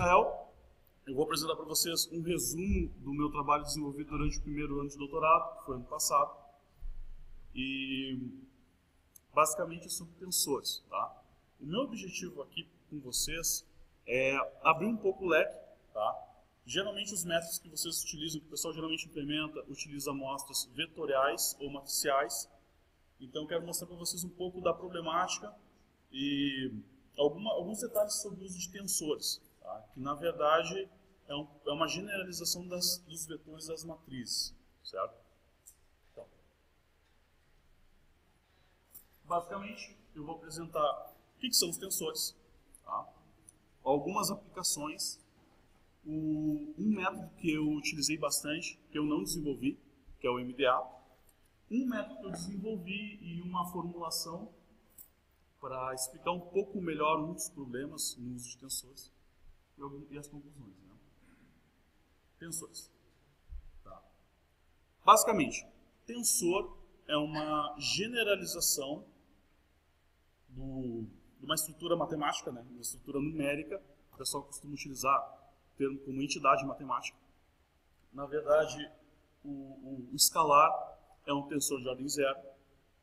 Israel. Eu vou apresentar para vocês um resumo do meu trabalho desenvolvido durante o primeiro ano de doutorado, que foi ano passado. E basicamente é sobre tensores, tá? O meu objetivo aqui com vocês é abrir um pouco o leque, tá? Geralmente os métodos que vocês utilizam, que o pessoal geralmente implementa, utiliza amostras vetoriais ou matriciais. Então eu quero mostrar para vocês um pouco da problemática e alguns detalhes sobre o uso de tensores, tá? Que na verdade é uma generalização dos vetores das matrizes, certo? Então, basicamente eu vou apresentar o que são os tensores, tá? Algumas aplicações. Um método que eu utilizei bastante, que eu não desenvolvi, que é o MDA. Um método que eu desenvolvi e uma formulação para explicar um pouco melhor um dos problemas no uso de tensores e as conclusões, né? Tensores. Tá. Basicamente, tensor é uma generalização de uma estrutura matemática, né? Uma estrutura numérica, o pessoal costuma utilizar termo como entidade matemática. Na verdade, o escalar é um tensor de ordem 0,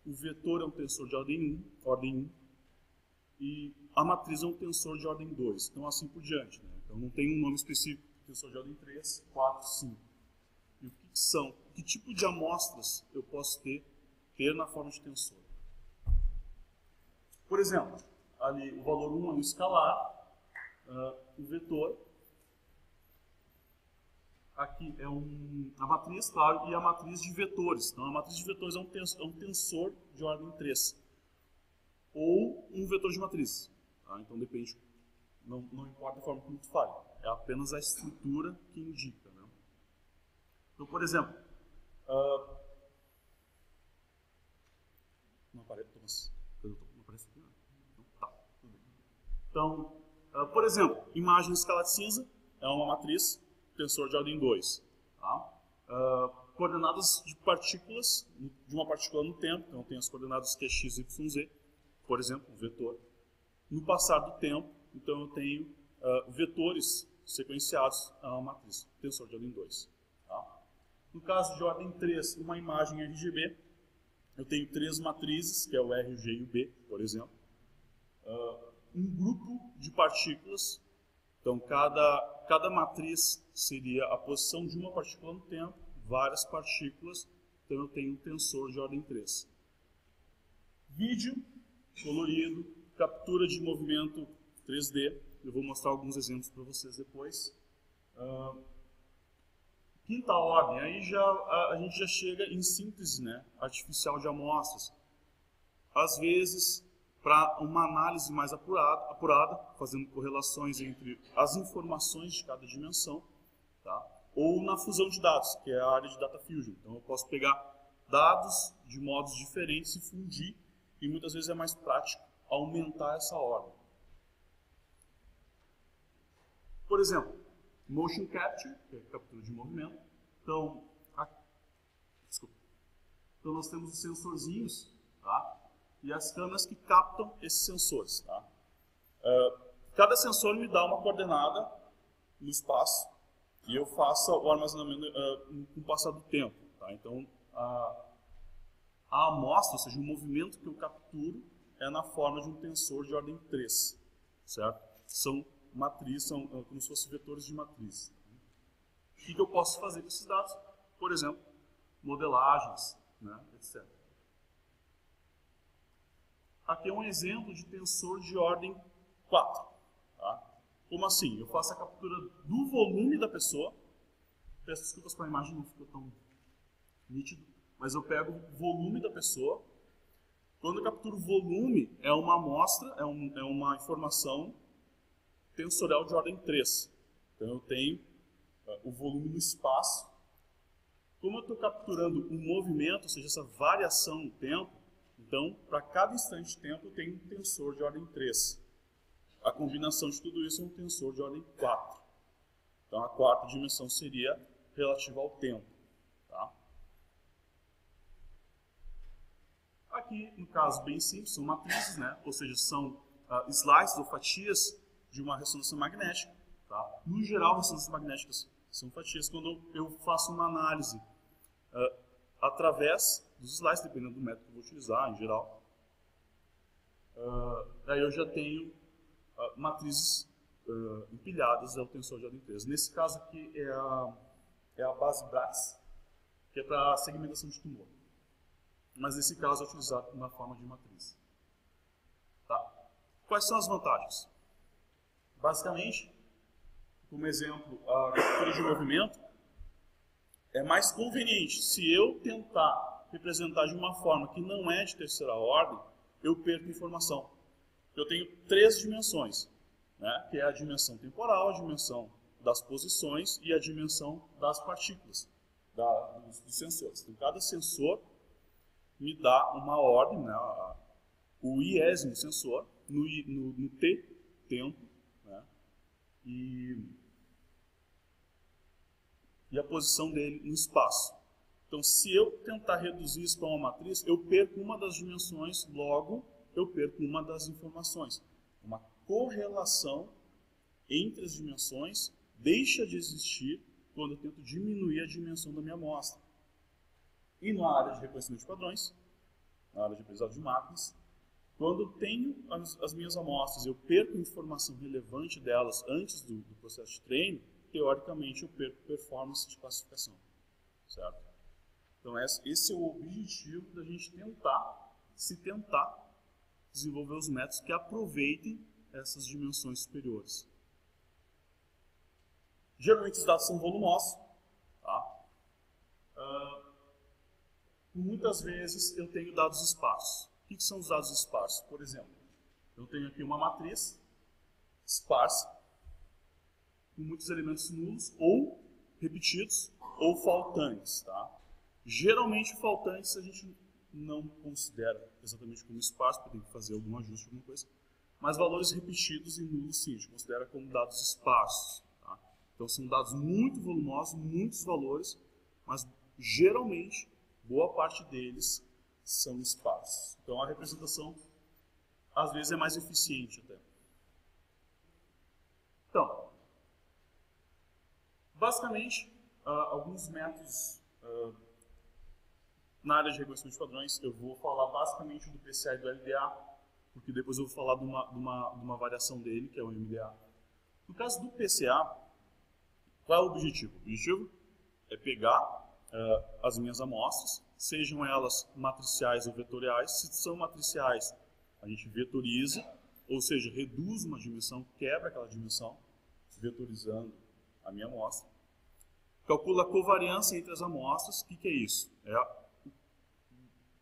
o vetor é um tensor de ordem 1, e a matriz é um tensor de ordem 2, então assim por diante, né? Então não tem um nome específico, tensor de ordem 3, 4, 5. E o que são? Que tipo de amostras eu posso ter na forma de tensor? Por exemplo, ali o valor 1 é um escalar, o vetor, aqui é a matriz, claro, e a matriz de vetores. Então, a matriz de vetores é um tensor de ordem 3. Ou um vetor de matriz. Tá? Então, depende, não importa a forma como tu fale. É apenas a estrutura que indica, né? Então, por exemplo... Não aparece, Thomas. Não aparece aqui, não. Tá, tudo bem. Então, por exemplo, imagem escala de cinza é uma matriz... tensor de ordem 2, tá? Coordenadas de partículas, de uma partícula no tempo, então tem as coordenadas que é x, y, z, por exemplo, um vetor. No passar do tempo, então eu tenho vetores sequenciados a uma matriz, tensor de ordem 2. Tá? No caso de ordem 3, uma imagem RGB, eu tenho três matrizes, que é o R, o G e o B, por exemplo. Um grupo de partículas, então cada matriz seria a posição de uma partícula no tempo, várias partículas, então eu tenho um tensor de ordem 3. Vídeo colorido, captura de movimento 3D, eu vou mostrar alguns exemplos para vocês depois. Quinta ordem, aí a gente já chega em síntese, né, artificial de amostras. Às vezes... para uma análise mais apurada, fazendo correlações entre as informações de cada dimensão, tá? Ou na fusão de dados, que é a área de Data Fusion. Então eu posso pegar dados de modos diferentes e fundir, e muitas vezes é mais prático aumentar essa ordem. Por exemplo, Motion Capture, que é captura de movimento. Então, então nós temos os sensorzinhos, tá? E as câmeras que captam esses sensores. Tá? Cada sensor me dá uma coordenada no espaço e eu faço o armazenamento com o passar do tempo. Tá? Então, a amostra, ou seja, o movimento que eu capturo é na forma de um tensor de ordem 3. Certo? São matriz, são como se fossem vetores de matriz. O que eu posso fazer com esses dados? Por exemplo, modelagens, né, etc. Aqui é um exemplo de tensor de ordem 4. Tá? Como assim? Eu faço a captura do volume da pessoa. Peço desculpas para a imagem, não ficou tão nítido. Mas eu pego o volume da pessoa. Quando eu capturo o volume, é uma amostra, é uma informação tensorial de ordem 3. Então eu tenho o volume no espaço. Como eu estou capturando um movimento, ou seja, essa variação no tempo, então, para cada instante de tempo, eu tenho um tensor de ordem 3. A combinação de tudo isso é um tensor de ordem 4. Então, a quarta dimensão seria relativa ao tempo. Tá? Aqui, no caso bem simples, são matrizes, né? Ou seja, são slices ou fatias de uma ressonância magnética. Tá? No geral, ressonâncias magnéticas são fatias quando eu faço uma análise através dos slices, dependendo do método que eu vou utilizar, em geral. Daí eu já tenho matrizes empilhadas, é o tensor de adenteza. Nesse caso aqui é a base BRAX, que é para segmentação de tumor. Mas nesse caso é utilizado na forma de matriz. Tá. Quais são as vantagens? Basicamente, como exemplo, a captura de movimento é mais conveniente. Se eu tentar representar de uma forma que não é de terceira ordem, eu perco informação. Eu tenho três dimensões, né? Que é a dimensão temporal, a dimensão das posições e a dimensão das partículas, dos sensores. Então, cada sensor me dá uma ordem, né? O iésimo sensor, no T, tempo, né? E a posição dele no espaço. Então, se eu tentar reduzir isso para uma matriz, eu perco uma das dimensões, logo eu perco uma das informações. Uma correlação entre as dimensões deixa de existir quando eu tento diminuir a dimensão da minha amostra. E na área de reconhecimento de padrões, na área de aprendizado de máquinas, quando eu tenho as minhas amostras, eu perco informação relevante delas antes do processo de treino, teoricamente eu perco performance de classificação, certo? Então esse é o objetivo da gente tentar desenvolver os métodos que aproveitem essas dimensões superiores. Geralmente os dados são volumosos, tá? Muitas vezes eu tenho dados esparsos. O que são os dados esparsos? Por exemplo, eu tenho aqui uma matriz esparsa, com muitos elementos nulos, ou repetidos, ou faltantes. Tá? Geralmente faltantes a gente não considera exatamente como esparso, porque tem que fazer algum ajuste, alguma coisa. Mas valores repetidos e nulos sim, a gente considera como dados esparsos. Tá? Então são dados muito volumosos, muitos valores, mas geralmente boa parte deles são esparsos. Então a representação às vezes é mais eficiente até. Então, basicamente, alguns métodos na área de reconhecimento de padrões, eu vou falar basicamente do PCA e do LDA, porque depois eu vou falar de uma variação dele, que é o MDA. No caso do PCA, qual é o objetivo? O objetivo é pegar as minhas amostras, sejam elas matriciais ou vetoriais. Se são matriciais, a gente vetoriza, ou seja, reduz uma dimensão, quebra aquela dimensão, vetorizando a minha amostra. Calcula a covariância entre as amostras. O que é isso?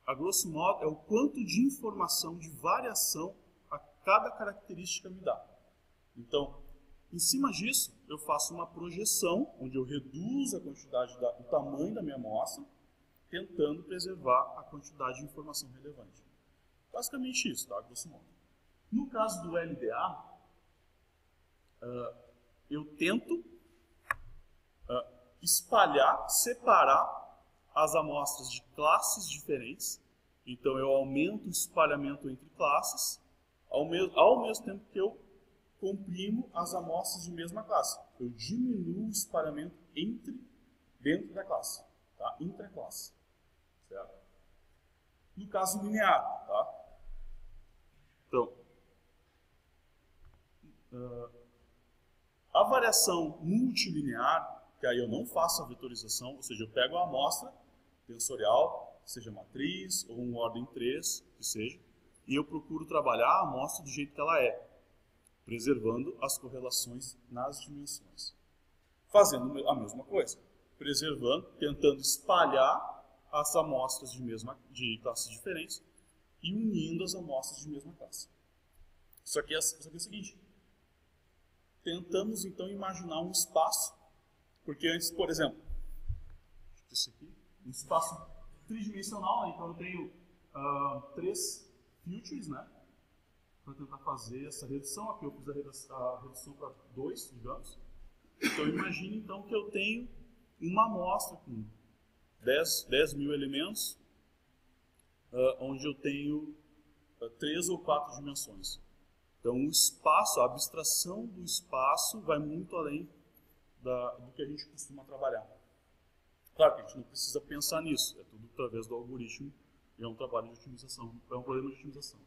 A grosso modo, é o quanto de informação, de variação, a cada característica me dá. Então, em cima disso, eu faço uma projeção, onde eu reduzo a quantidade, o tamanho da minha amostra, tentando preservar a quantidade de informação relevante. Basicamente isso, tá? Grosso modo. No caso do LDA, eu tento espalhar, separar as amostras de classes diferentes. Então eu aumento o espalhamento entre classes, ao mesmo tempo que eu comprimo as amostras de mesma classe. Eu diminuo o espalhamento dentro da classe, tá? Intra-classe. No caso linear, tá? Então, a variação multilinear, que aí eu não faço a vetorização, ou seja, eu pego a amostra tensorial, seja matriz ou uma ordem 3, que seja, e eu procuro trabalhar a amostra do jeito que ela é, preservando as correlações nas dimensões. Fazendo a mesma coisa, preservando, tentando espalhar as amostras de classes diferentes e unindo as amostras de mesma classe. Isso aqui é o seguinte, tentamos então imaginar um espaço, porque antes, por exemplo, esse aqui, um espaço tridimensional, né? Então eu tenho três futures, né? Para tentar fazer essa redução. Aqui eu fiz a redução para 2, digamos. Então imagine então que eu tenho uma amostra com 10 mil elementos, onde eu tenho 3 ou 4 dimensões. Então, o espaço, a abstração do espaço vai muito além do que a gente costuma trabalhar. Claro que a gente não precisa pensar nisso, é tudo através do algoritmo e é um trabalho de otimização, é um problema de otimização.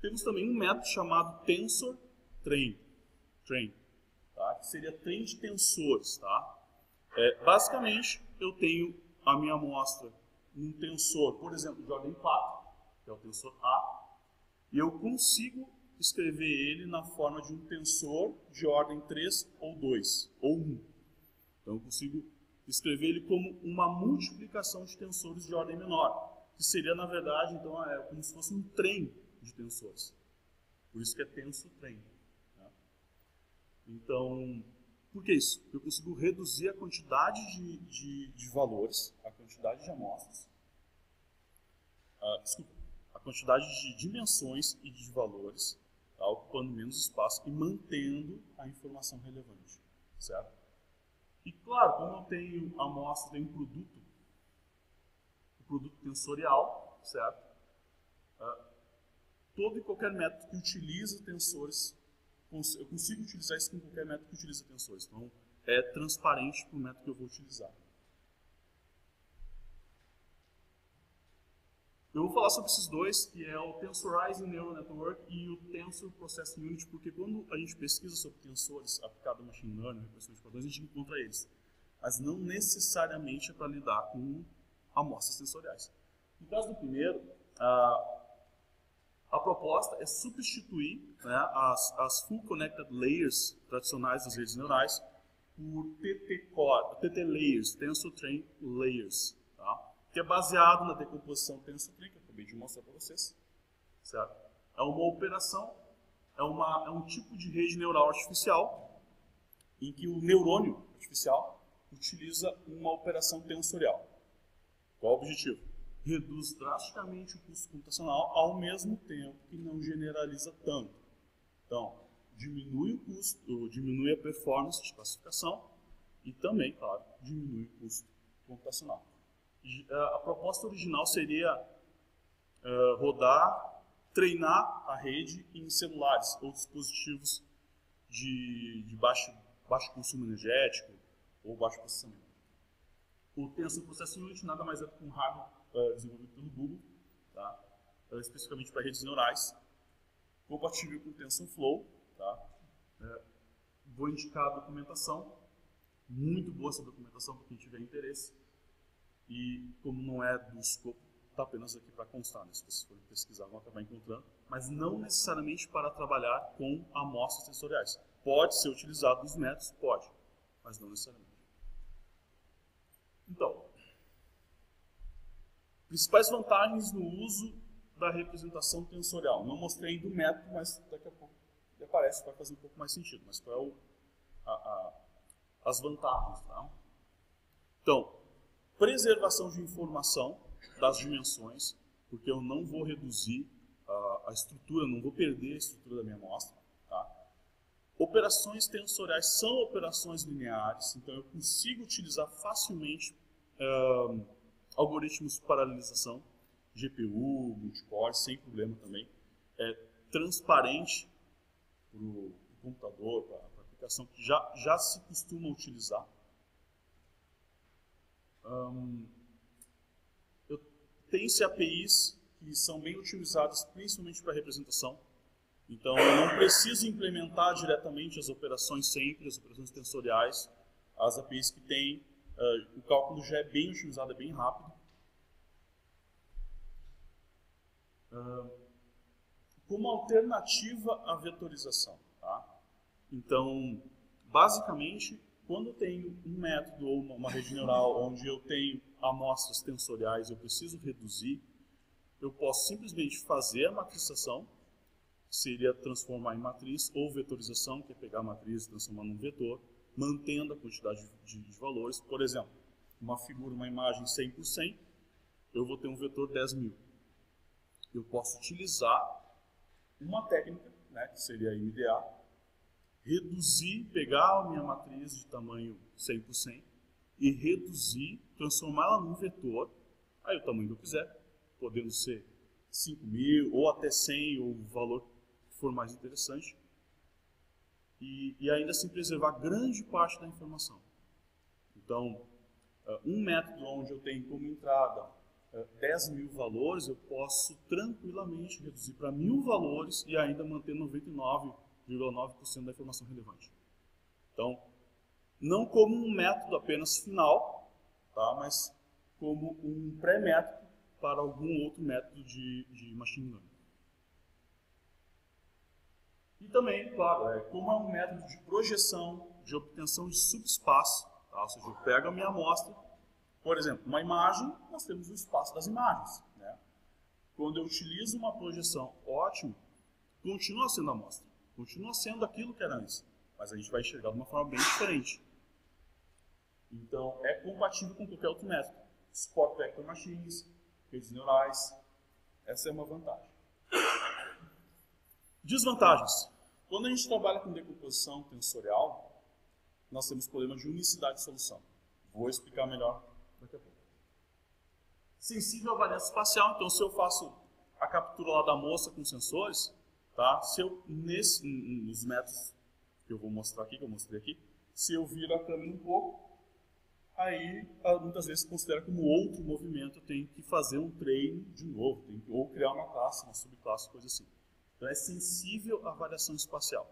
Temos também um método chamado Tensor Train, tá? Que seria trem de tensores. Tá? Basicamente, eu tenho a minha amostra num tensor, por exemplo, de ordem 4, que é o tensor A, e eu consigo escrever ele na forma de um tensor de ordem 3 ou 2, ou 1. Então, eu consigo escrever ele como uma multiplicação de tensores de ordem menor, que seria, na verdade, então, como se fosse um trem de tensores. Por isso que é tensor trem. Tá? Então, por que isso? Porque eu consigo reduzir a quantidade de valores, a quantidade de amostras, a quantidade de dimensões e de valores, tá? Ocupando menos espaço e mantendo a informação relevante, certo? E claro, como eu tenho a amostra, tem um produto, o produto tensorial, certo? Todo e qualquer método que utiliza tensores, eu consigo utilizar isso com qualquer método que utiliza tensores. Então, é transparente para o método que eu vou utilizar. Eu vou falar sobre esses dois, que é o Tensorizing Neural Network e o Tensor Processing Unit, porque quando a gente pesquisa sobre tensores aplicado a machine learning, reconhecimento de padrões, a gente encontra eles. Mas não necessariamente é para lidar com amostras sensoriais. No caso do primeiro, a proposta é substituir, né, as Full Connected Layers tradicionais das redes neurais por TT Layers, Tensor Train Layers, tá? Que é baseado na decomposição Tensor Train, que eu acabei de mostrar para vocês, certo? É uma operação, é um tipo de rede neural artificial em que o neurônio artificial utiliza uma operação tensorial. Qual o objetivo? Reduz drasticamente o custo computacional, ao mesmo tempo que não generaliza tanto. Então, diminui o custo, diminui a performance de classificação e também, claro, diminui o custo computacional. A proposta original seria treinar a rede em celulares ou dispositivos de baixo consumo energético ou baixo processamento. O Tensor Processing Unit nada mais é que um hardware desenvolvido pelo Google, tá? Especificamente para redes neurais, compatível com o TensorFlow, tá? Vou indicar a documentação, muito boa essa documentação para quem tiver interesse, e como não é do escopo, está apenas aqui para constar, né? Se vocês forem pesquisar vão acabar encontrando, mas não necessariamente para trabalhar com amostras sensoriais. Pode ser utilizado nos métodos, pode, mas não necessariamente. Então, principais vantagens no uso da representação tensorial. Não mostrei ainda o método, mas daqui a pouco ele aparece, vai fazer um pouco mais sentido. Mas qual é as vantagens? Tá? Então, preservação de informação das dimensões, porque eu não vou reduzir a estrutura, não vou perder a estrutura da minha amostra. Tá? Operações tensoriais são operações lineares, então eu consigo utilizar facilmente algoritmos de paralelização, GPU, multicore, sem problema também. É transparente para o computador, para a aplicação que já se costuma utilizar. Eu tenho APIs que são bem utilizadas principalmente para representação. Então, eu não preciso implementar diretamente as operações sempre, as operações tensoriais, as APIs que têm. O cálculo já é bem otimizado, é bem rápido. Como alternativa à vetorização. Tá? Então, basicamente, quando eu tenho um método ou uma rede neural onde eu tenho amostras tensoriais, eu preciso reduzir, eu posso simplesmente fazer a matrização, que seria transformar em matriz, ou vetorização, que é pegar a matriz e transformar num vetor, mantendo a quantidade de valores. Por exemplo, uma figura, uma imagem 100 por 100, eu vou ter um vetor 10.000. Eu posso utilizar uma técnica, né, que seria a MDA, reduzir, pegar a minha matriz de tamanho 100 por 100 e reduzir, transformá-la num vetor, aí o tamanho que eu quiser, podendo ser 5.000 ou até 100, ou o valor que for mais interessante, e ainda assim preservar grande parte da informação. Então, um método onde eu tenho como entrada 10.000 valores, eu posso tranquilamente reduzir para 1.000 valores e ainda manter 99,9% da informação relevante. Então, não como um método apenas final, tá? Mas como um pré-método para algum outro método de machine learning. E também, claro, como é um método de projeção, de obtenção de subespaço, tá? Ou seja, eu pego a minha amostra, por exemplo, uma imagem, nós temos o espaço das imagens, né? Quando eu utilizo uma projeção ótima, continua sendo a amostra, continua sendo aquilo que era antes, mas a gente vai enxergar de uma forma bem diferente. Então, é compatível com qualquer outro método. Support Vector Machines, redes neurais, essa é uma vantagem. Desvantagens. Quando a gente trabalha com decomposição tensorial, nós temos problema de unicidade de solução. Vou explicar melhor daqui a pouco. Sensível à variação espacial, então se eu faço a captura lá da moça com sensores, tá? Se eu, nos métodos que eu vou mostrar aqui, que eu mostrei aqui, se eu viro a câmera um pouco, aí muitas vezes se considera como outro movimento, eu tenho que fazer um treino de novo, ou criar uma classe, uma subclasse, coisa assim. Então é sensível à variação espacial.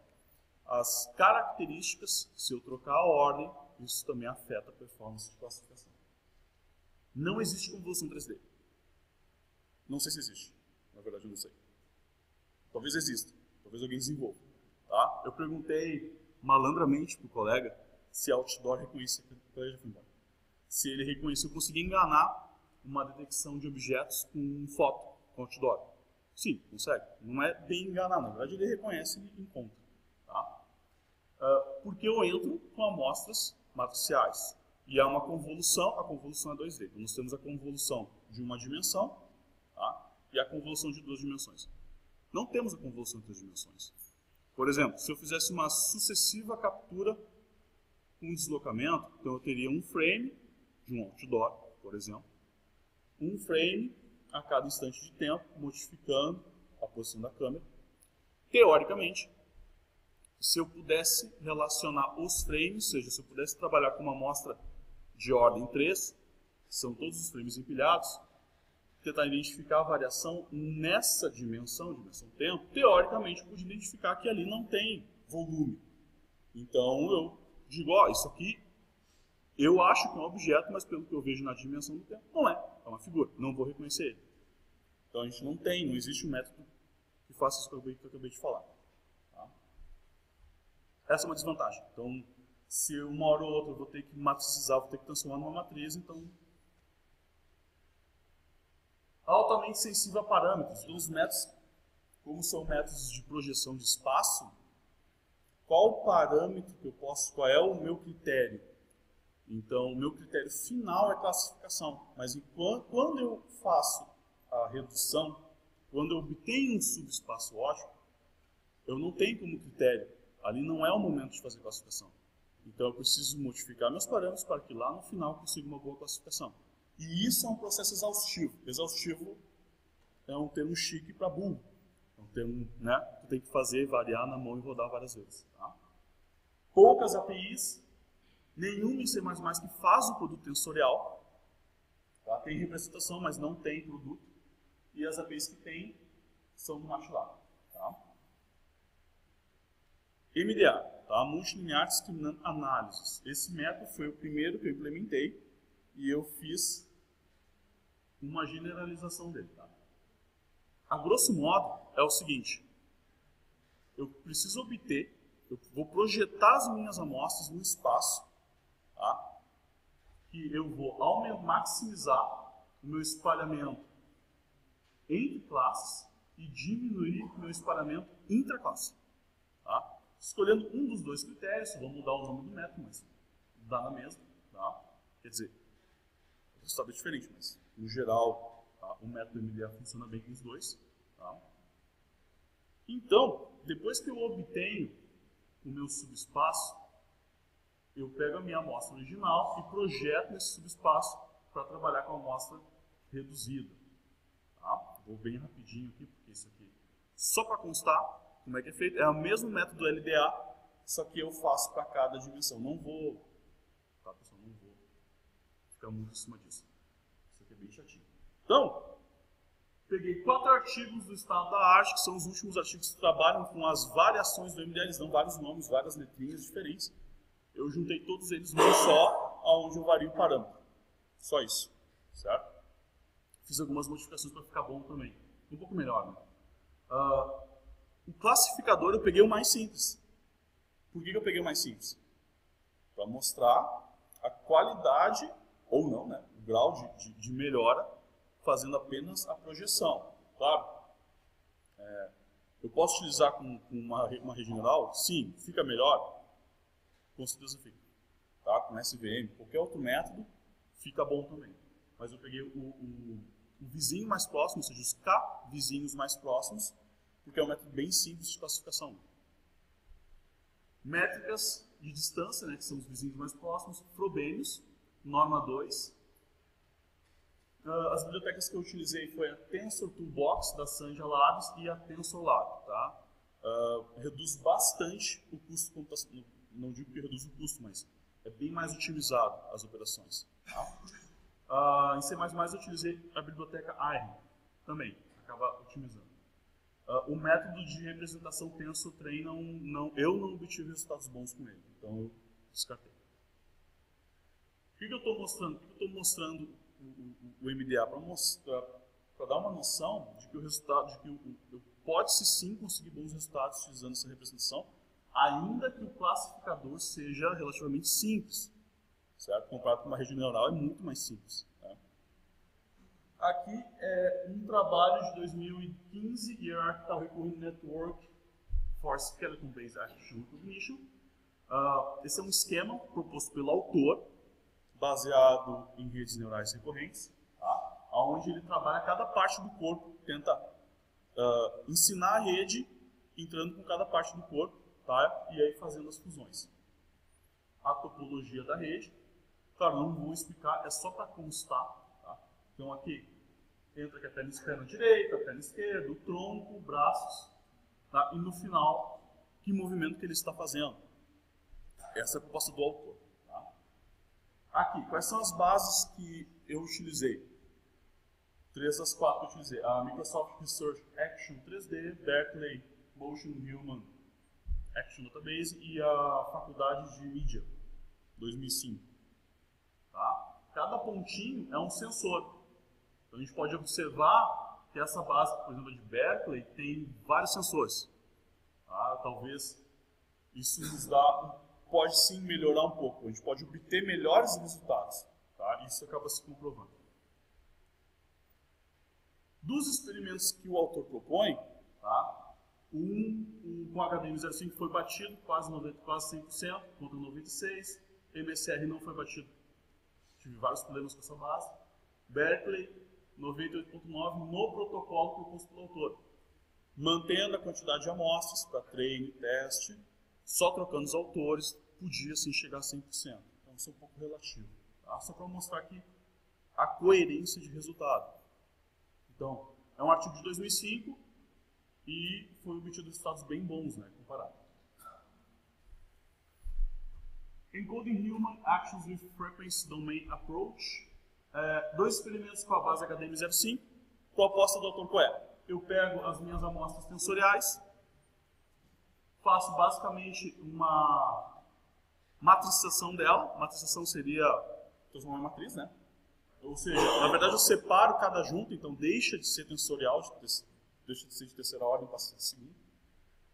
As características, se eu trocar a ordem, isso também afeta a performance de classificação. Não existe convolução 3D. Não sei se existe. Na verdade eu não sei. Talvez exista. Talvez alguém desenvolva. Tá? Eu perguntei malandramente para o colega se Outdoor reconhecia. Se ele reconheceu, eu consegui enganar uma detecção de objetos com foto, com Outdoor. Sim, consegue. Não é bem enganar, na verdade ele reconhece e encontra. Tá? Porque eu entro com amostras matriciais. E há uma convolução, a convolução é 2D. Então nós temos a convolução de uma dimensão, tá? E a convolução de duas dimensões. Não temos a convolução de três dimensões. Por exemplo, se eu fizesse uma sucessiva captura com deslocamento, então eu teria um frame de um outdoor, por exemplo, um frame a cada instante de tempo, modificando a posição da câmera. Teoricamente, se eu pudesse relacionar os frames, ou seja, se eu pudesse trabalhar com uma amostra de ordem 3, que são todos os frames empilhados, tentar identificar a variação nessa dimensão-tempo, teoricamente eu pude identificar que ali não tem volume. Então eu digo, ó, isso aqui eu acho que é um objeto, mas pelo que eu vejo na dimensão do tempo, não é. É uma figura, não vou reconhecer ele. Então a gente não tem, não existe um método que faça isso que eu acabei de falar. Tá? Essa é uma desvantagem. Então, se uma hora ou outra eu vou ter que matricizar, vou ter que transformar numa matriz, então... Altamente sensível a parâmetros. Então, os métodos, como são métodos de projeção de espaço, qual parâmetro que eu posso, qual é o meu critério? Então, o meu critério final é classificação, mas quando eu faço a redução, quando eu obtenho um subespaço ótimo, eu não tenho como critério, ali não é o momento de fazer classificação. Então, eu preciso modificar meus parâmetros para que lá no final eu consiga uma boa classificação. E isso é um processo exaustivo. Exaustivo é um termo chique para burro. É um termo, né, que tem que fazer, variar na mão e rodar várias vezes. Tá? Poucas APIs, nenhuma em C++ que faz o produto tensorial. Tá? Tem representação, mas não tem produto. E as APIs que tem são no MATLAB. Tá? MDA, tá? Multilinear Discriminant Analysis. Esse método foi o primeiro que eu implementei. E eu fiz uma generalização dele. Tá? A grosso modo é o seguinte, eu preciso obter, eu vou projetar as minhas amostras no espaço, tá? Que eu vou maximizar o meu espalhamento entre classes e diminuir o meu espalhamento intraclasse. Tá? Escolhendo um dos dois critérios, vou mudar o nome do método, mas dá na mesma. Tá? Quer dizer, resultado é diferente, mas no geral tá? O método MDA funciona bem com os dois. Tá? Então, depois que eu obtenho o meu subespaço, eu pego a minha amostra original e projeto esse subespaço para trabalhar com a amostra reduzida. Tá? Vou bem rapidinho aqui, porque isso aqui, só para constar como é que é feito, é o mesmo método LDA, só que eu faço para cada dimensão. Não vou, tá pessoal, não vou ficar muito em cima disso. Isso aqui é bem chatinho. Então, peguei 4 artigos do estado da arte, que são os últimos artigos que trabalham com as variações do MDA. Eles dão vários nomes, várias letrinhas diferentes. Eu juntei todos eles num só, aonde eu vario o parâmetro. Só isso, certo? Fiz algumas modificações para ficar bom também. Um pouco melhor, né? O classificador eu peguei o mais simples. Por que eu peguei o mais simples? Para mostrar a qualidade, ou não, né? O grau de melhora, fazendo apenas a projeção. Claro, eu posso utilizar com uma rede neural? Sim. Fica melhor? Com certeza fica. Tá? Com SVM, qualquer outro método, fica bom também. Mas eu peguei o vizinho mais próximo, ou seja, os K vizinhos mais próximos, porque é um método bem simples de classificação. Métricas de distância, né, que são os vizinhos mais próximos, Frobenius, norma 2. As bibliotecas que eu utilizei foi a Tensor Toolbox, da Sandia Labs, e a TensorLab. Tá? Reduz bastante o custo computacional, não digo que reduz o custo, mas é bem mais otimizado as operações. Tá? Em C++ eu utilizei a biblioteca ARM, também, acaba otimizando. O método de representação Tensor Train, eu não obtive resultados bons com ele, então eu descartei. O que eu estou mostrando? O que eu estou mostrando o MDA? Para mostrar, para dar uma noção de que o resultado, de que eu pode-se sim conseguir bons resultados utilizando essa representação, ainda que o classificador seja relativamente simples. Certo? Comparado com uma rede neural é muito mais simples. Tá? Aqui é um trabalho de 2015, Hierarchical Recurrent Network for Skeleton Based Artificial Recognition. Esse é um esquema proposto pelo autor, baseado em redes neurais recorrentes, tá? Onde ele trabalha cada parte do corpo, tenta ensinar a rede, entrando com cada parte do corpo, tá? E aí fazendo as fusões. A topologia da rede, claro, não vou explicar, é só para constar, tá? Então aqui, entra aqui a perna externa direita, a perna esquerda, o tronco, braços, tá? E no final, que movimento que ele está fazendo. Essa é a proposta do autor. Tá? Aqui, quais são as bases que eu utilizei? 3 das 4 que eu utilizei, a Microsoft Research Action 3D, Berkeley Motion Human Action Database e a Faculdade de Mídia, 2005. Tá? Cada pontinho é um sensor. Então a gente pode observar que essa base, por exemplo, de Berkeley, tem vários sensores. Tá? Talvez isso nos dá, pode sim melhorar um pouco. A gente pode obter melhores resultados. Tá? Isso acaba se comprovando. Dos experimentos que o autor propõe, tá? Com HDM05 foi batido, quase 100%, contra 96%. MSR não foi batido. Tive vários problemas com essa base. Berkeley, 98,9% no protocolo que eu consulto do autor. Mantendo a quantidade de amostras para treino e teste, só trocando os autores, podia sim chegar a 100%. Então isso é um pouco relativo. Tá? Só para mostrar aqui a coerência de resultado. Então, é um artigo de 2005. E foi obtido resultados bem bons, né, comparado. Encoding Human Actions with Frequency Domain Approach. 2 experimentos com a base HDM05. Proposta do autor qual é? Eu pego as minhas amostras tensoriais, faço basicamente uma matricização dela. Matricização seria transformar em matriz, né? Ou seja, na verdade eu separo cada junta, então deixa de ser tensorial, deixa de ser de terceira ordem, passa de segunda,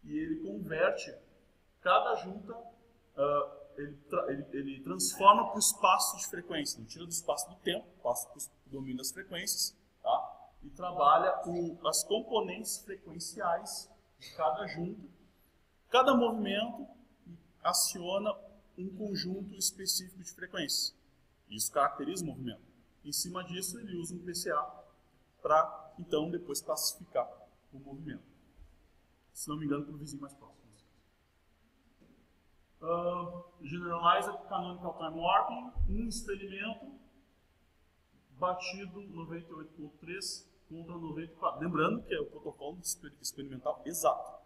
e ele converte cada junta, ele transforma para o espaço de frequência, não tira do espaço do tempo, passa para o domínio das frequências, tá? E trabalha com as componentes frequenciais de cada junta, cada movimento aciona um conjunto específico de frequências, isso caracteriza o movimento. Em cima disso ele usa um PCA para, então, depois classificar o movimento. Se não me engano, para o vizinho mais próximo. Generalized Canonical Time Warping, um experimento, batido 98,3%, 1.94. Lembrando que é o protocolo experimental exato,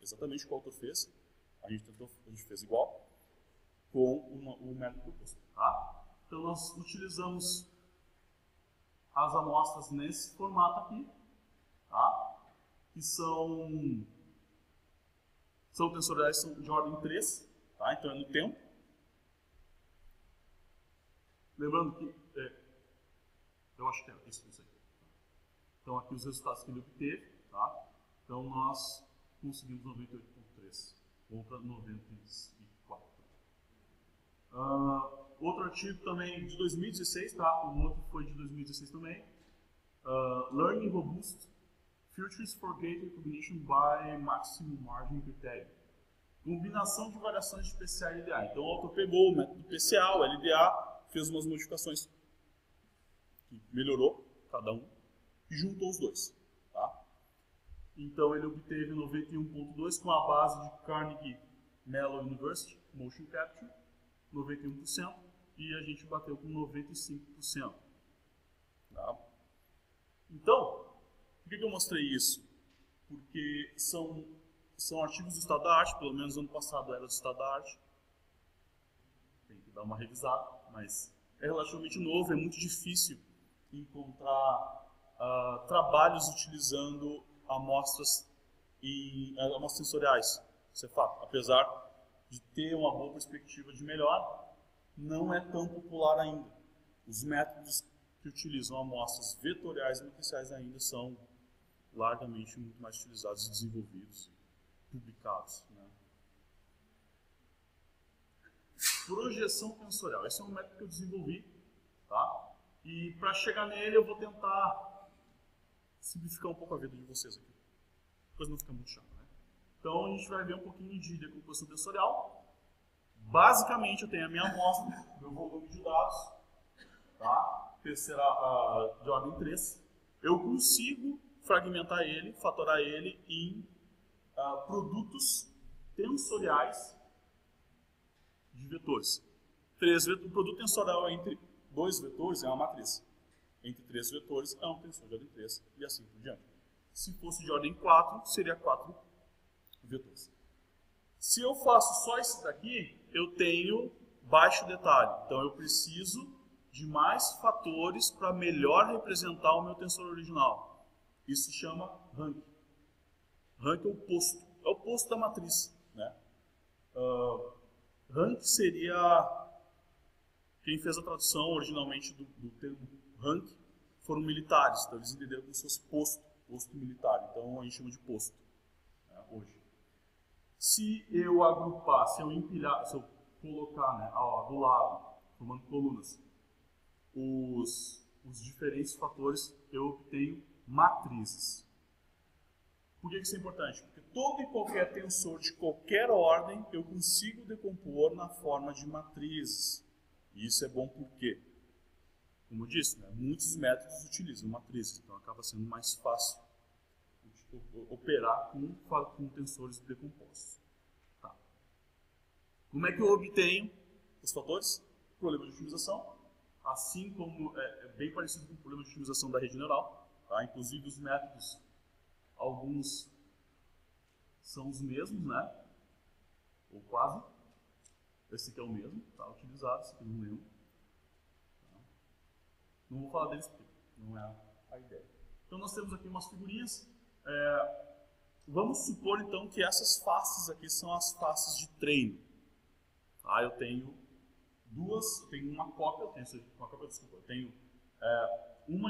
exatamente o que o autor fez, a gente fez igual, com o método proposto. Tá? Então nós utilizamos as amostras nesse formato aqui, tá? Que são tensoriais de ordem 3, tá? Então é no tempo. Lembrando que, eu acho que é isso aí. Então, aqui os resultados que ele obteve, tá? Então, nós conseguimos 98,3 contra 94. Outro artigo também de 2016, tá? Um outro foi de 2016 também. Learning Robust Features for Gate Recognition by Maximum Margin Criterion. Combinação de variações de PCA e LDA. Então, o autor pegou o método PCA, o LDA, fez umas modificações que melhorou cada um, juntou os dois, tá? Então ele obteve 91,2 com a base de Carnegie Mellon University, Motion Capture, 91%, e a gente bateu com 95%. Tá? Então, por que eu mostrei isso? Porque são artigos do Estado da Arte, pelo menos ano passado era do Estado da Arte. Tem que dar uma revisada, mas é relativamente novo, é muito difícil encontrar trabalhos utilizando amostras sensoriais. Isso é fato. Apesar de ter uma boa perspectiva de melhora, não é tão popular ainda. Os métodos que utilizam amostras vetoriais e matriciais ainda são largamente muito mais utilizados, desenvolvidos, publicados, né? Projeção tensorial. Esse é um método que eu desenvolvi, tá? E para chegar nele eu vou tentar simplificar um pouco a vida de vocês aqui, depois não fica muito chato, né? Então a gente vai ver um pouquinho de decomposição tensorial. Basicamente eu tenho a minha amostra, meu volume de dados, tá? Terceira de ordem 3. Eu consigo fragmentar ele, fatorar ele em produtos tensoriais de vetores. O produto tensorial é entre dois vetores, é uma matriz. Entre três vetores é um tensor de ordem 3 e assim por diante. Se fosse de ordem 4, seria 4 vetores. Se eu faço só esse daqui, eu tenho baixo detalhe. Então eu preciso de mais fatores para melhor representar o meu tensor original. Isso se chama rank. Rank é o posto. É o posto da matriz, né? Rank seria... Quem fez a tradução originalmente do termo rank foram militares, então eles entenderam como se fosse posto militar, então a gente chama de posto, né, hoje. Se eu agrupar, se eu empilhar, se eu colocar, né, do lado, formando colunas, os diferentes fatores, eu obtenho matrizes. Por que isso é importante? Porque todo e qualquer tensor de qualquer ordem eu consigo decompor na forma de matrizes. E isso é bom por quê? Como eu disse, né, muitos métodos utilizam matrizes, então acaba sendo mais fácil operar com tensores decompostos. Tá. Como é que eu obtenho os fatores? Problema de otimização, assim como é bem parecido com o problema de otimização da rede neural, tá? Inclusive os métodos, alguns são os mesmos, né? Ou quase. Esse aqui é o mesmo, tá? Utilizado, esse aqui não lembro. Não vou falar deles porque não é a ideia. Então nós temos aqui umas figurinhas. Vamos supor então que essas faces aqui são as faces de treino. Tá? Eu tenho duas, eu tenho uma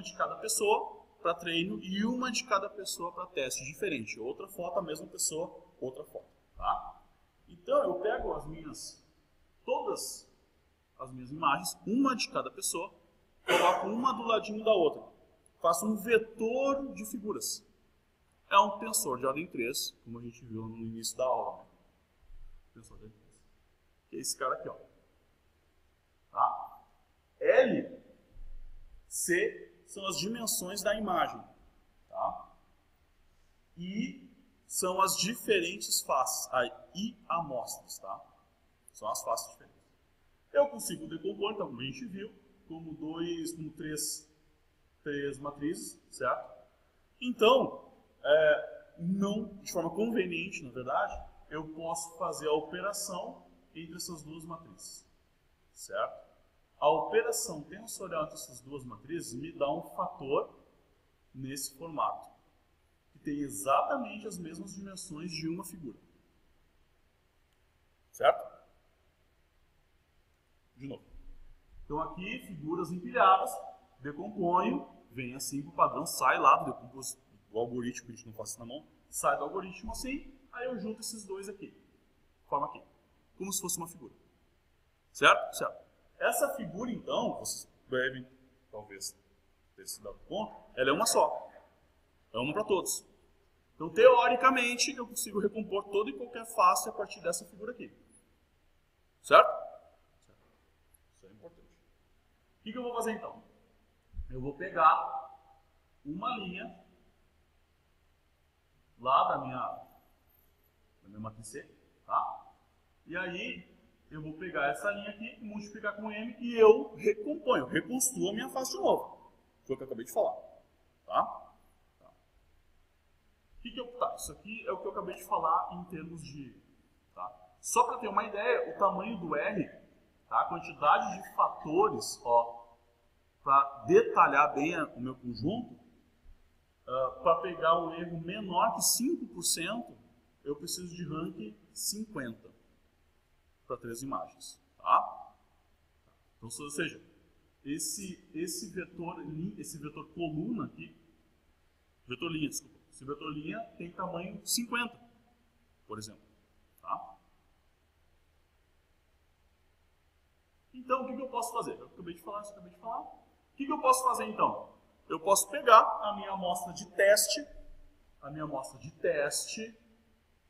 de cada pessoa para treino e uma de cada pessoa para teste, diferente. Outra foto, a mesma pessoa, outra foto. Tá? Então eu pego todas as minhas imagens, uma de cada pessoa, coloco uma do ladinho da outra, faço um vetor de figuras. É um tensor de ordem 3, como a gente viu no início da aula. Tensor de ordem 3. Que é esse cara aqui, ó. Tá? L, C são as dimensões da imagem. Tá? I são as diferentes faces. I amostras, tá? São as faces diferentes. Eu consigo decompor, então, como a gente viu, como três matrizes, certo? Então, não, de forma conveniente, na verdade, eu posso fazer a operação entre essas duas matrizes, certo? A operação tensorial entre essas duas matrizes me dá um fator nesse formato, que tem exatamente as mesmas dimensões de uma figura, certo? De novo. Então aqui, figuras empilhadas, decomponho, vem assim pro padrão, sai lá do algoritmo, que a gente não faz na mão, sai do algoritmo assim, aí eu junto esses dois aqui, forma aqui, como se fosse uma figura, certo? Certo. Essa figura, então, vocês devem, talvez, ter se dado conta, ela é uma só, é uma para todos. Então, teoricamente, eu consigo recompor toda e qualquer face a partir dessa figura aqui, certo? Certo. Isso é importante. O que eu vou fazer, então? Eu vou pegar uma linha lá da minha matriz C, tá? E aí, eu vou pegar essa linha aqui, multiplicar com M e eu recomponho, reconstruo a minha face de novo. Foi o que eu acabei de falar, tá? O que que eu... Tá, isso aqui é o que eu acabei de falar em termos de... Tá? Só para ter uma ideia, o tamanho do R, tá? A quantidade de fatores, ó, para detalhar bem o meu conjunto, para pegar um erro menor que 5%, eu preciso de rank 50 para 3 imagens, tá? Então, ou seja, esse vetor coluna aqui, vetor linha, desculpa, esse vetor linha tem tamanho 50, por exemplo, tá? Então, o que eu posso fazer? Eu acabei de falar, O que eu posso fazer, então? Eu posso pegar a minha amostra de teste,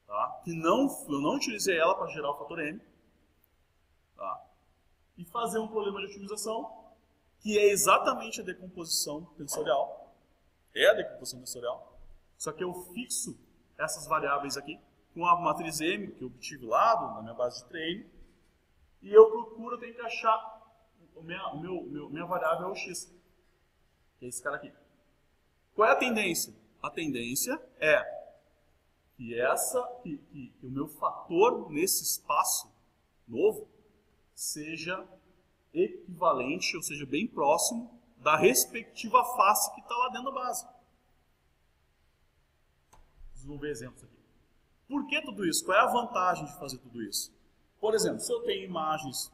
tá? Que não, eu não utilizei ela para gerar o fator M, tá? E fazer um problema de otimização, que é exatamente a decomposição tensorial, só que eu fixo essas variáveis aqui com a matriz M que eu obtive lá na minha base de treino, e eu procuro encaixar minha variável é o X, que é esse cara aqui. Qual é a tendência? A tendência é que o meu fator nesse espaço novo seja equivalente, ou seja, bem próximo da respectiva face que está lá dentro da base. Vamos ver exemplos aqui. Por que tudo isso? Qual é a vantagem de fazer tudo isso? Por exemplo, se eu tenho imagens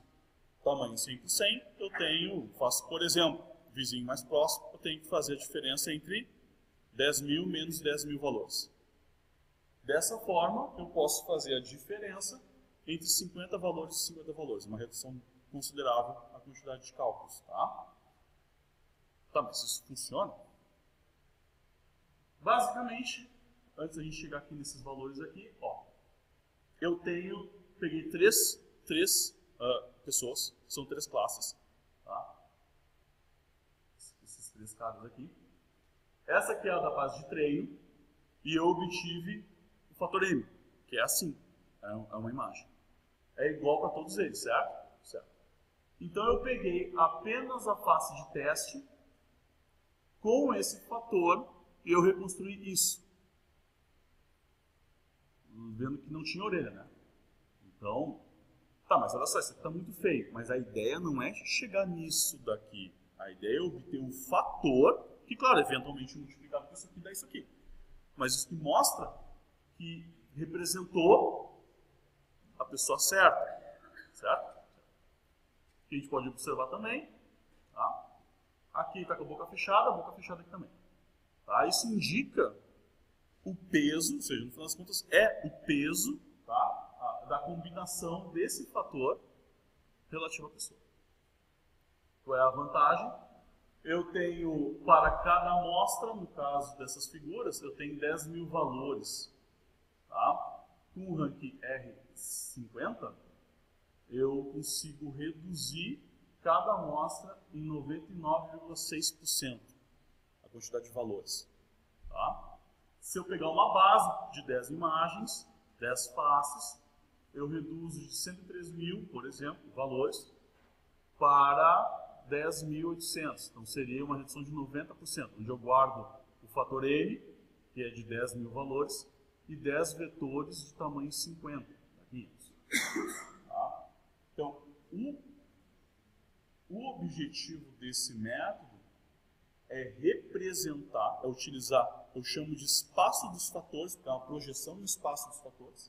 tamanho 100%, eu tenho, faço, por exemplo, vizinho mais próximo, eu tenho que fazer a diferença entre 10.000 menos 10.000 valores. Dessa forma, eu posso fazer a diferença entre 50 valores e 50 valores, uma redução considerável na quantidade de cálculos, tá? Tá, mas isso funciona? Basicamente, antes da gente chegar aqui nesses valores aqui, ó, eu tenho, peguei três pessoas, são três classes, tá? Esses três caras aqui. Essa aqui é a da base de treino, e eu obtive fator M, que é assim, é uma imagem. É igual para todos eles, certo? Certo. Então eu peguei apenas a face de teste, com esse fator, e eu reconstruí isso. Vendo que não tinha orelha, né? Então, tá, mas olha só, isso aqui tá muito feio. Mas a ideia não é chegar nisso daqui. A ideia é obter um fator, que claro, eventualmente multiplicado por isso aqui, dá isso aqui. Mas isso que mostra que representou a pessoa certa, certo? Que a gente pode observar também, tá? Aqui está com a boca fechada aqui também. Tá? Isso indica o peso, ou seja, no final das contas é o peso, tá? Da combinação desse fator relativo à pessoa. Qual é a vantagem? Eu tenho, para cada amostra, no caso dessas figuras, eu tenho 10.000 valores. Tá? Com o rank R50, eu consigo reduzir cada amostra em 99,6% a quantidade de valores. Tá? Se eu pegar uma base de 10 imagens, 10 faces, eu reduzo de 103.000, por exemplo, valores, para 10.800. Então seria uma redução de 90%, onde eu guardo o fator N, que é de 10.000 valores, e 10 vetores de tamanho 50. Aqui. Tá? Então, o objetivo desse método é representar, é utilizar, eu chamo de espaço dos fatores, porque é uma projeção do espaço dos fatores,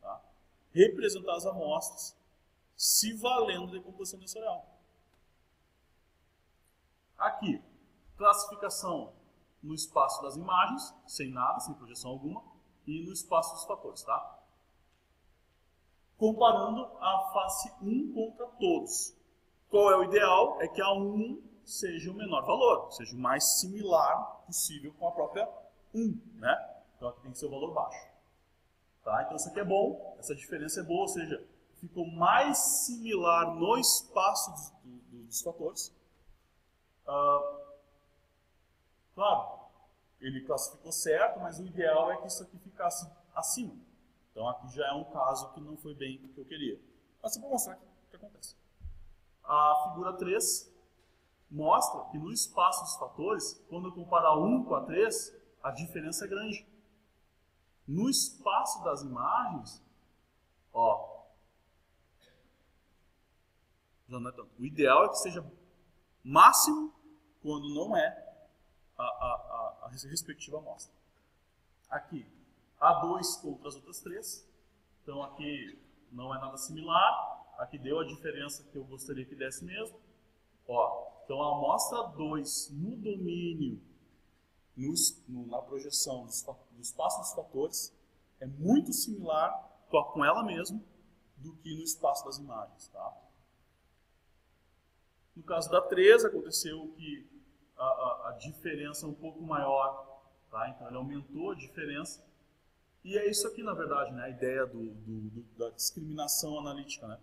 tá? Representar as amostras se valendo da decomposição tensorial. Aqui, classificação no espaço das imagens, sem nada, sem projeção alguma, e no espaço dos fatores, tá? Comparando a face 1 contra todos. Qual é o ideal? É que a 1 seja o menor valor, seja o mais similar possível com a própria 1, né? Então aqui tem que ser o valor baixo. Tá? Então isso aqui é bom, essa diferença é boa, ou seja, ficou mais similar no espaço dos fatores. Claro, ele classificou certo, mas o ideal é que isso aqui ficasse acima. Então aqui já é um caso que não foi bem o que eu queria. Mas eu vou mostrar o que acontece. A figura 3 mostra que no espaço dos fatores, quando eu comparar 1 com a 3, a diferença é grande. No espaço das imagens, ó, já não é tanto. O ideal é que seja máximo quando não é a respectiva amostra. Aqui, A2 contra as outras 3. Então aqui não é nada similar. Aqui deu a diferença que eu gostaria que desse mesmo. Ó, então a amostra 2 no domínio, na projeção do espaço dos fatores, é muito similar com ela mesma do que no espaço das imagens. Tá? No caso da 3, aconteceu que a diferença é um pouco maior, tá? Então ele aumentou a diferença. E é isso aqui, na verdade, né? A ideia da discriminação analítica, né?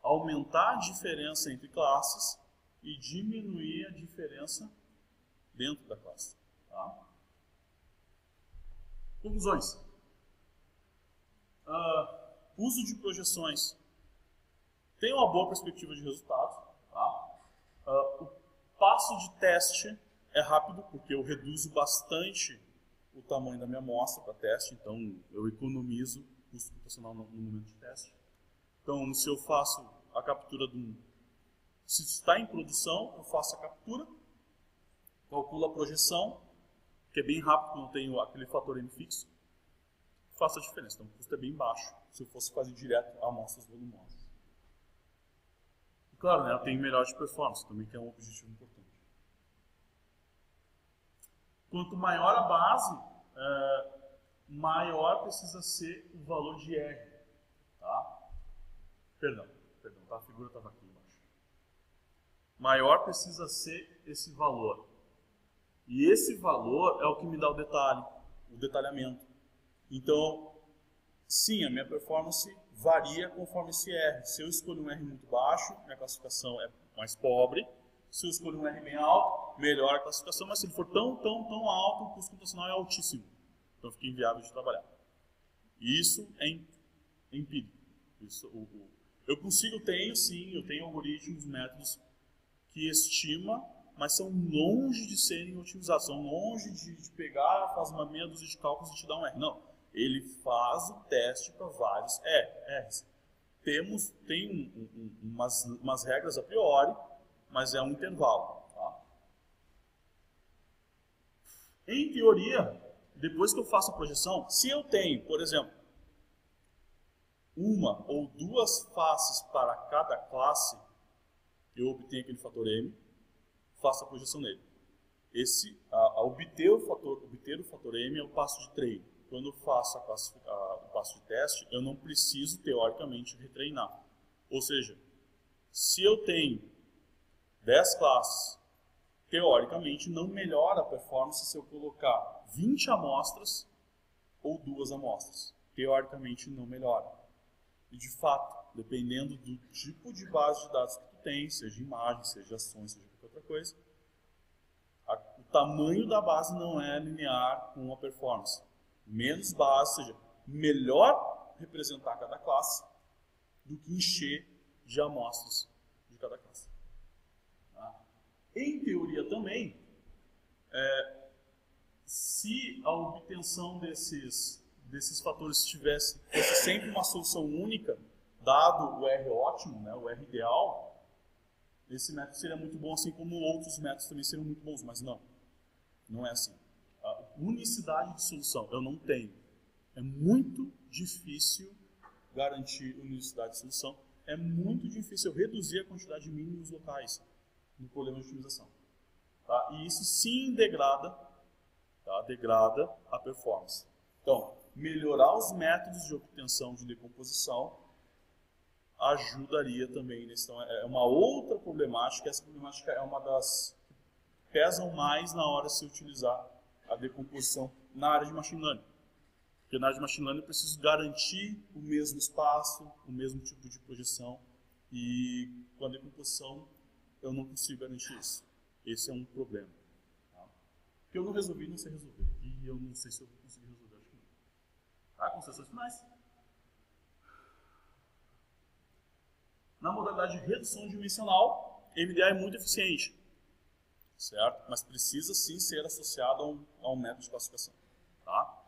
Aumentar a diferença entre classes e diminuir a diferença dentro da classe. Tá? Conclusões. Uso de projeções tem uma boa perspectiva de resultado. O passo de teste é rápido, porque eu reduzo bastante o tamanho da minha amostra para teste, então eu economizo o custo computacional no momento de teste. Então, se eu faço a captura se está em produção, eu faço a captura, calculo a projeção, que é bem rápido, não tenho aquele fator M fixo, faço a diferença. Então, o custo é bem baixo, se eu fosse fazer direto a amostras volumosas. Claro, né, ela tem melhor de performance, também que é um objetivo importante. Quanto maior a base, maior precisa ser o valor de R. Tá? Perdão, tá? A figura estava aqui embaixo. Maior precisa ser esse valor. E esse valor é o que me dá o detalhe, o detalhamento. Então, sim, a minha performance varia conforme esse R. Se eu escolho um R muito baixo, minha classificação é mais pobre. Se eu escolho um R bem alto, melhor a classificação. Mas se ele for tão alto, o custo computacional é altíssimo. Então fica inviável de trabalhar. Isso é empírico. Eu tenho algoritmos, métodos que estima, mas são longe de serem otimizados. São longe de pegar, faz uma meia dúzia de cálculos e te dá um R. Não. Ele faz o teste para vários R's. Tem umas regras a priori, mas é um intervalo. Tá? Em teoria, depois que eu faço a projeção, se eu tenho, por exemplo, uma ou duas faces para cada classe, eu obtenho aquele fator M, faço a projeção nele. Obter o fator M é o passo de treino. Quando eu faço o passo de teste, eu não preciso, teoricamente, retreinar. Ou seja, se eu tenho 10 classes, teoricamente, não melhora a performance se eu colocar 20 amostras ou 2 amostras. Teoricamente, não melhora. E, de fato, dependendo do tipo de base de dados que tu tem, seja imagem, seja ações, seja qualquer outra coisa, o tamanho da base não é linear com a performance. Menos base, ou seja, melhor representar cada classe do que encher de amostras de cada classe. Tá? Em teoria também, se a obtenção desses fatores fosse sempre uma solução única, dado o R ótimo, né, o R ideal, esse método seria muito bom, assim como outros métodos também seriam muito bons, mas não. Não é assim. A unicidade de solução, eu não tenho. É muito difícil garantir unicidade de solução. É muito difícil reduzir a quantidade de mínimos locais no problema de otimização. Tá? E isso sim degrada, tá? Degrada a performance. Então, melhorar os métodos de obtenção de decomposição ajudaria também. Então, é uma outra problemática. Essa problemática é uma das que pesam mais na hora de se utilizar a decomposição na área de machine learning. Porque na área de machine learning eu preciso garantir o mesmo espaço, o mesmo tipo de projeção, e com a decomposição eu não consigo garantir isso. Esse é um problema. Tá? Que eu não resolvi, não sei resolver. E eu não sei se eu vou conseguir resolver, acho que não. Tá? Concessões finais. Na modalidade de redução dimensional, MDA é muito eficiente, certo? Mas precisa sim ser associado a um método de classificação. Tá?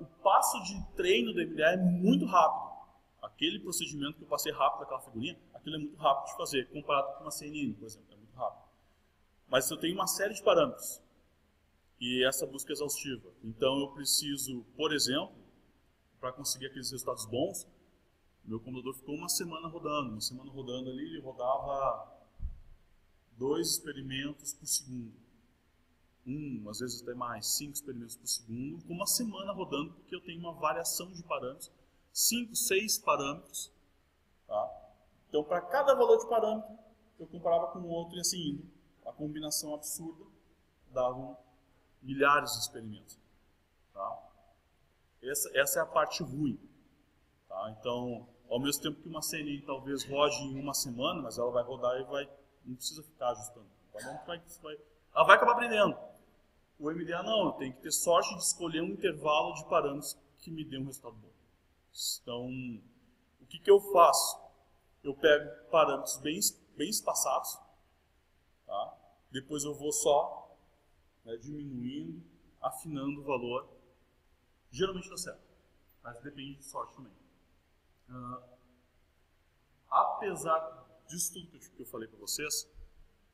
O passo de treino do MDA é muito rápido. Aquele procedimento que eu passei rápido daquela figurinha, aquilo é muito rápido de fazer, comparado com uma CNN, por exemplo, é muito rápido. Mas eu tenho uma série de parâmetros, e essa busca é exaustiva. Então eu preciso, por exemplo, para conseguir aqueles resultados bons, meu computador ficou uma semana rodando ali, ele rodava 2 experimentos por segundo. Às vezes até mais, 5 experimentos por segundo, com uma semana rodando, porque eu tenho uma variação de parâmetros, 5, 6 parâmetros, tá? Então, para cada valor de parâmetro, eu comparava com o outro e assim indo. A combinação absurda davam milhares de experimentos, tá? Essa é a parte ruim, tá? Então, ao mesmo tempo que uma CNN talvez rode em uma semana, mas ela vai rodar e não precisa ficar ajustando, tá? Ela vai acabar aprendendo. O MDA não, eu tenho que ter sorte de escolher um intervalo de parâmetros que me dê um resultado bom. Então, o que eu faço? Eu pego parâmetros bem espaçados, tá? Depois eu vou só, né, diminuindo, afinando o valor. Geralmente dá certo, mas depende de sorte também. Apesar disso tudo que eu falei para vocês,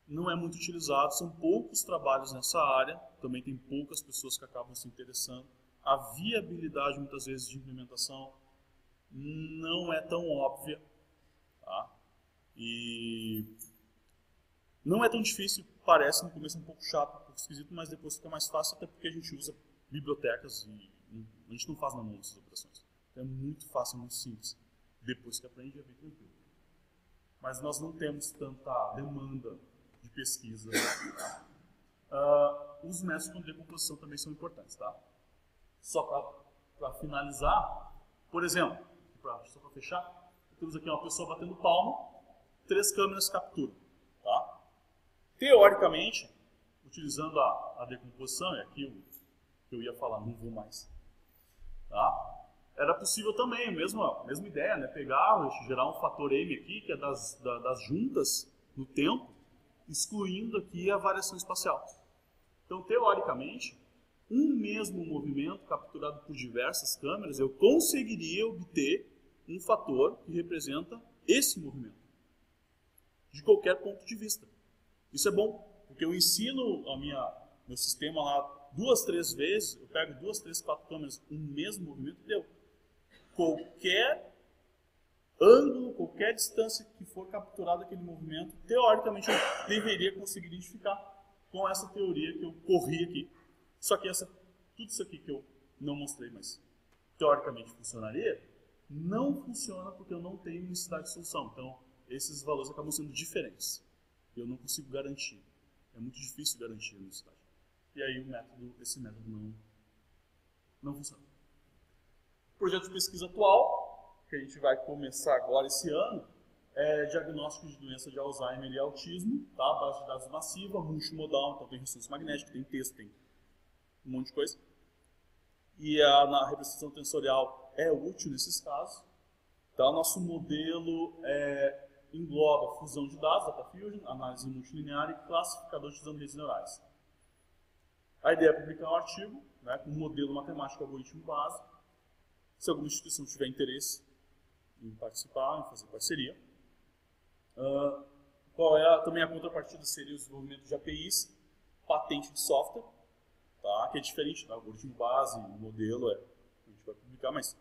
não é muito utilizado, são poucos trabalhos nessa área, também tem poucas pessoas que acabam se interessando. A viabilidade, muitas vezes, de implementação não é tão óbvia, tá? E não é tão difícil, parece no começo um pouco chato, um pouco esquisito, mas depois fica mais fácil, até porque a gente usa bibliotecas e a gente não faz na mão essas operações. Então é muito fácil, muito simples. Depois que aprende, é bem tranquilo. Mas nós não temos tanta demanda de pesquisa. Os métodos de decomposição também são importantes, tá? Só para finalizar, por exemplo, só para fechar, temos aqui uma pessoa batendo palmo, 3 câmeras capturam, tá? Teoricamente, utilizando a decomposição, é aquilo que eu ia falar, não vou mais, tá? Era possível também, mesma ideia, né? Pegar, gerar um fator M aqui, que é das juntas no tempo, excluindo aqui a variação espacial. Então, teoricamente, um mesmo movimento capturado por diversas câmeras, eu conseguiria obter um fator que representa esse movimento, de qualquer ponto de vista. Isso é bom, porque eu ensino meu sistema lá 2, 3 vezes, eu pego 2, 3, 4 câmeras, um mesmo movimento, deu. Qualquer ângulo, qualquer distância que for capturado aquele movimento, teoricamente eu deveria conseguir identificar com essa teoria que eu corri aqui. Só que tudo isso aqui que eu não mostrei, mas teoricamente funcionaria, não funciona porque eu não tenho unicidade de solução. Então, esses valores acabam sendo diferentes. Eu não consigo garantir. É muito difícil garantir a unicidade. E aí esse método não funciona. Projeto de pesquisa atual, que a gente vai começar agora esse ano, é diagnóstico de doença de Alzheimer e autismo, tá? Base de dados massiva, multimodal, então tem ressonância magnética, tem texto, tem um monte de coisa. E na representação tensorial é útil nesses casos. Tá? O nosso modelo engloba fusão de dados, data fusion, análise multilinear e classificador de redes neurais. A ideia é publicar um artigo, né, com um modelo matemático algoritmo básico. Se alguma instituição tiver interesse em participar, em fazer parceria. Qual é também a contrapartida seria o desenvolvimento de APIs, patente de software, tá? Que é diferente do algoritmo base, o modelo é a gente vai publicar, mas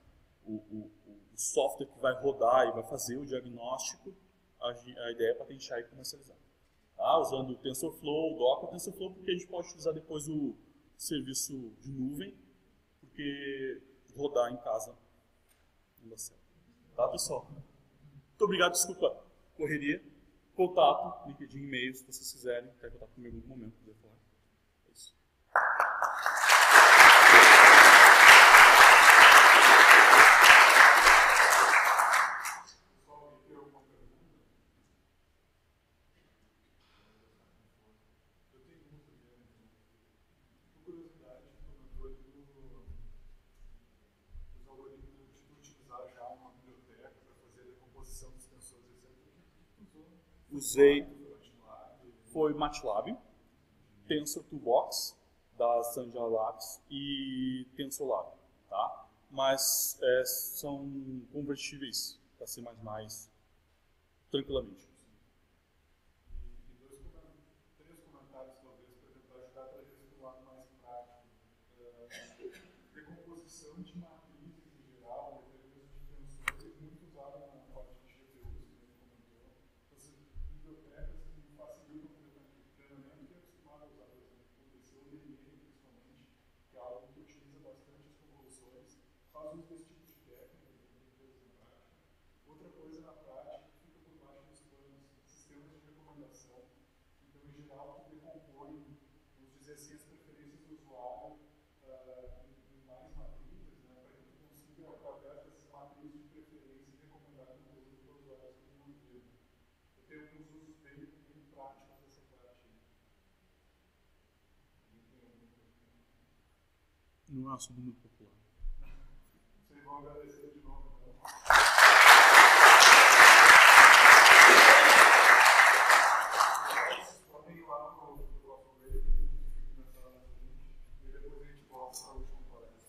o software que vai rodar e vai fazer o diagnóstico, a ideia é patentear e comercializar. Tá? Usando o TensorFlow, o Docker, o TensorFlow, porque a gente pode utilizar depois o serviço de nuvem, porque rodar em casa não dá certo. Tá, pessoal? Muito obrigado, desculpa, correria. Contato, LinkedIn, e-mail, se vocês quiserem, quer contato comigo em algum momento, poder falar. É isso. Usei, foi MATLAB, Tensor Toolbox, da Sandia Labs e TensorLab, tá? Mas são convertíveis para C++, tranquilamente. E três comentários, talvez, para tentar ajudar para eles do lado mais prático. Decomposição de matrizes em geral, de tensores, muito usada na parte de GPUs, que ele comentou. Bibliotecas que facilitam o treinamento que é acostumado a usar, por exemplo, o LDA, principalmente, que é algo que utiliza bastante as convoluções, faz uso desse tipo de técnica, outra coisa na prática que fica por baixo dos panos, sistemas de recomendação, então em geral que decompõe os 16 preferências do usuário em mais matrizes, né, para que tu consiga, através dessas matrizes de preferência, recomendar conteúdo para os usuários do mundo inteiro. Tem alguns usos bem práticos dessa parte. Não é um assunto muito popular. Vocês vão agradecer de novo. Vocês podem ir lá no bloco dele, que na sala da gente, e depois a gente volta para a última palestra.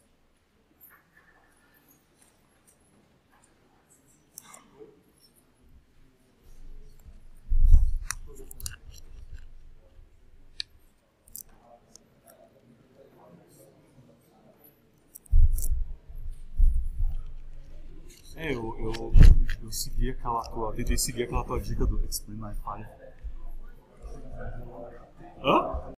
Tentei seguir aquela tua dica do Explain My File. Hã?